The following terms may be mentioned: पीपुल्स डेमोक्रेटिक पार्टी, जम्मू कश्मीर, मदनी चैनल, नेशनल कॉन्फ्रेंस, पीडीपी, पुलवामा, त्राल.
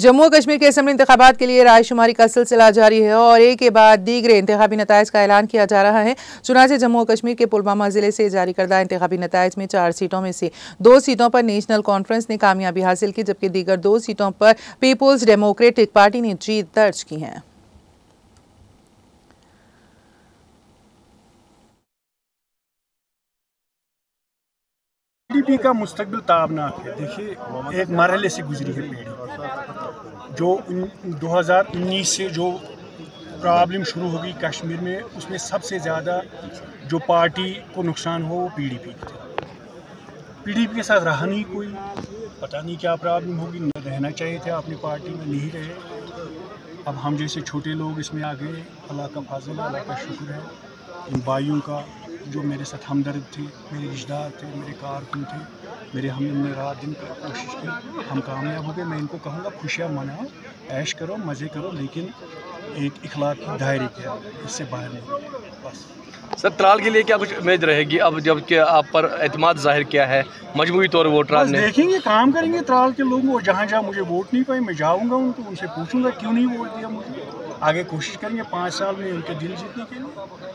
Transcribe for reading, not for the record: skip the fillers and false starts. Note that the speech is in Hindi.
जम्मू कश्मीर के असेंबली इंतखाबात के लिए रायशुमारी का सिलसिला जारी है और एक के बाद दीगरे इंतखाबी नतायज का ऐलान किया जा रहा है। चुनांचे जम्मू कश्मीर के पुलवामा ज़िले से जारी करदा इंतखाबी नतायज में 4 सीटों में से 2 सीटों पर नेशनल कॉन्फ्रेंस ने कामयाबी हासिल की, जबकि दीगर 2 सीटों पर पीपुल्स डेमोक्रेटिक पार्टी ने जीत दर्ज की है। पीडीपी का मुस्तकबिल ताबनाक है। देखिए, एक मरहले से गुजरी है पीडीपी, जो 2019 से जो प्रॉब्लम शुरू हो गई कश्मीर में, उसमें सबसे ज़्यादा जो पार्टी को नुकसान हो वो पीडीपी की थी। पीडीपी के साथ रहा नहीं कोई, पता नहीं क्या प्रॉब्लम होगी, न रहना चाहिए थे आपने पार्टी में, नहीं रहे। अब हम जैसे छोटे लोग इसमें आ गए। अल्लाह का फजल, अल्लाह का शुक्र है इन भाइयों का जो मेरे साथ हमदर्द थे, मेरे रिश्तेदार थे, मेरे कारकुन थे, मेरे हमने रात दिन कोशिश की, हम कामयाब हो गए। मैं इनको कहूँगा खुशियाँ मनाओ, ऐश करो, मज़े करो, लेकिन एक इखलाक की दायरे के अंदर, इससे बाहर नहीं। बस सर, त्राल के लिए क्या कुछ उम्मीद रहेगी अब, जबकि आप पर एतमाद जाहिर किया है मजबूरी तौर वोटरान ने? देखेंगे, काम करेंगे त्राल के लोग, और जहाँ जहाँ मुझे वोट नहीं पाए मैं जाऊँगा उनको, उनसे पूछूंगा क्यों नहीं वोट दिया मुझे। आगे कोशिश करेंगे 5 साल में उनके दिल जीतने के लिए।